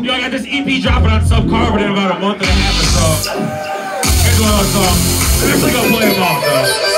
Yo, I got this EP dropping on Subcarbon in about a month and a half or so. Here's one of those songs. I'm actually gonna play them off though.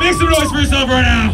Make some noise for yourself right now.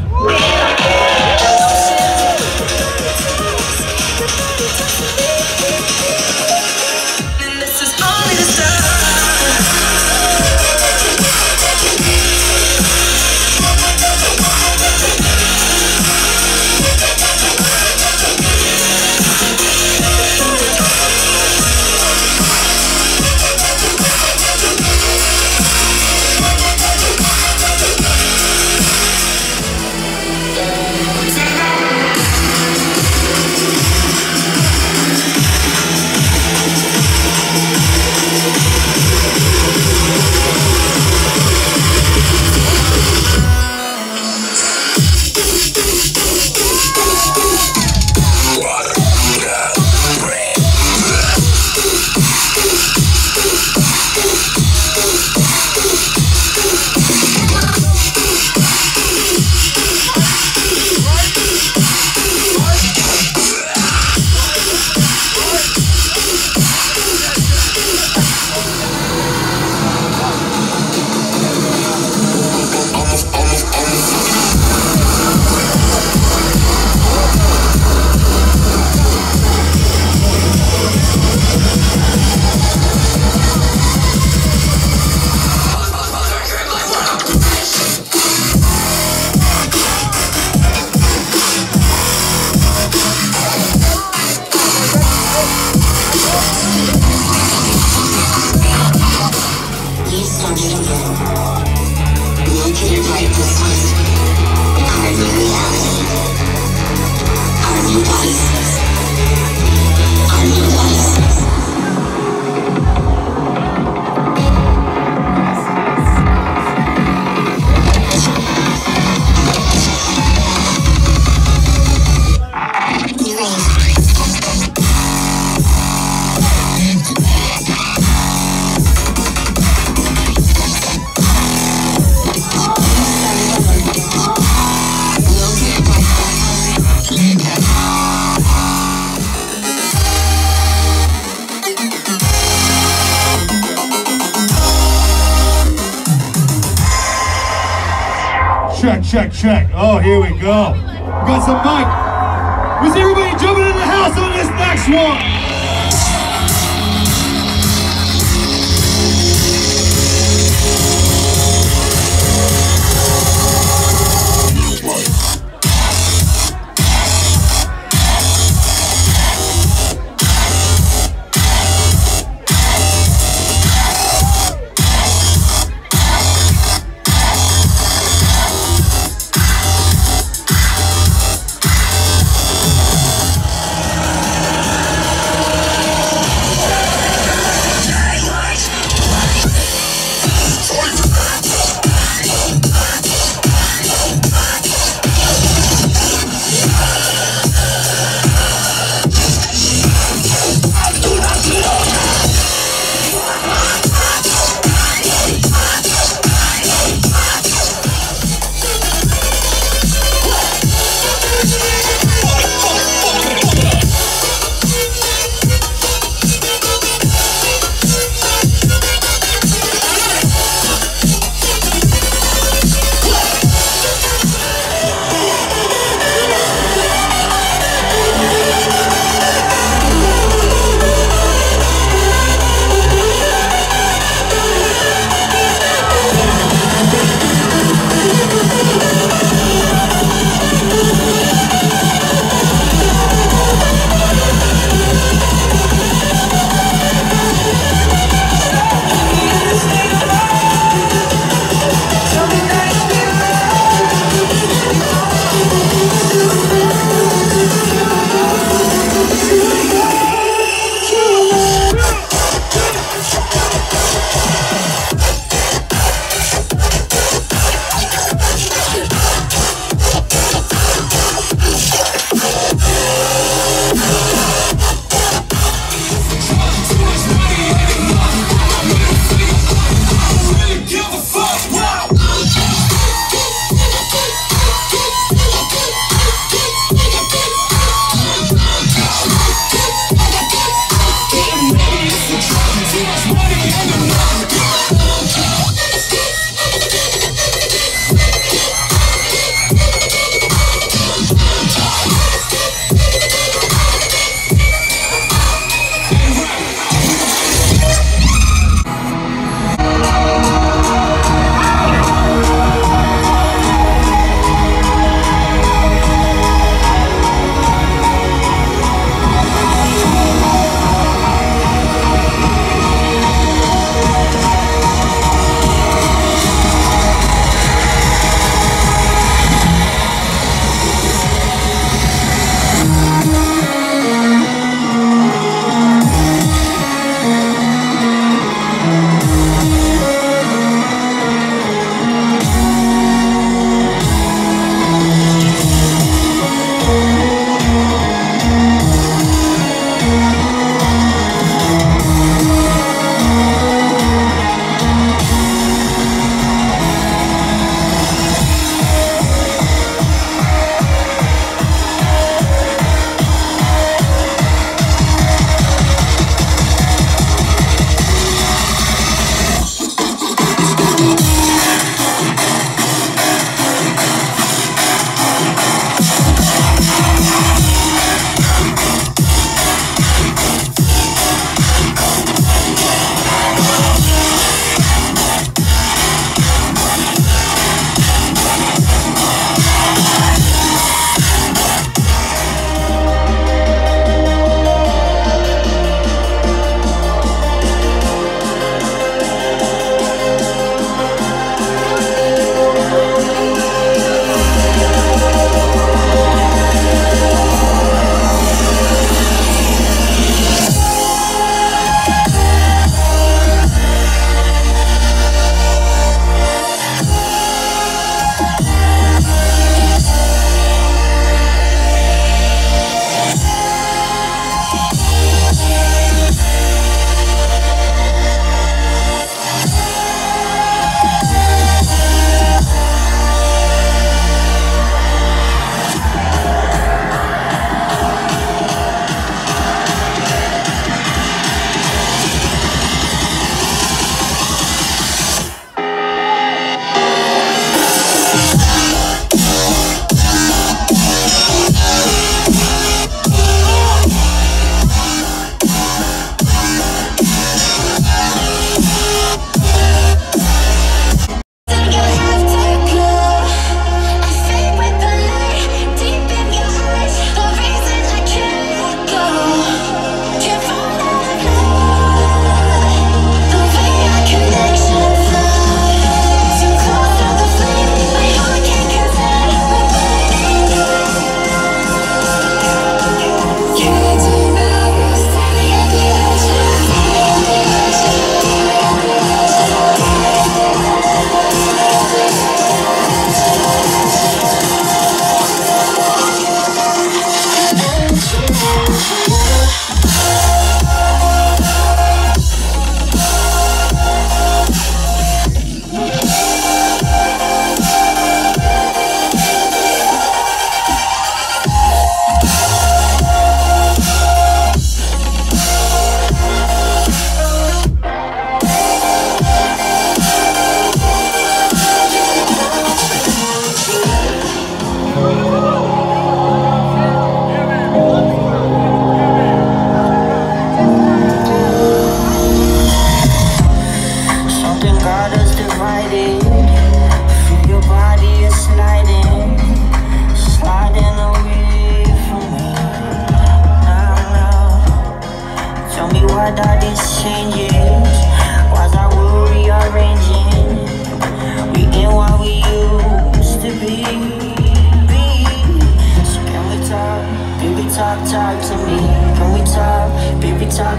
Check, check, check. Oh, here we go. We got some mic. Was everybody jumping in the house on this next one?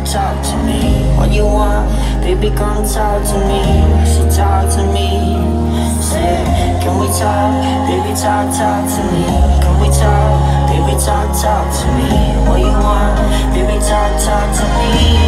Talk to me.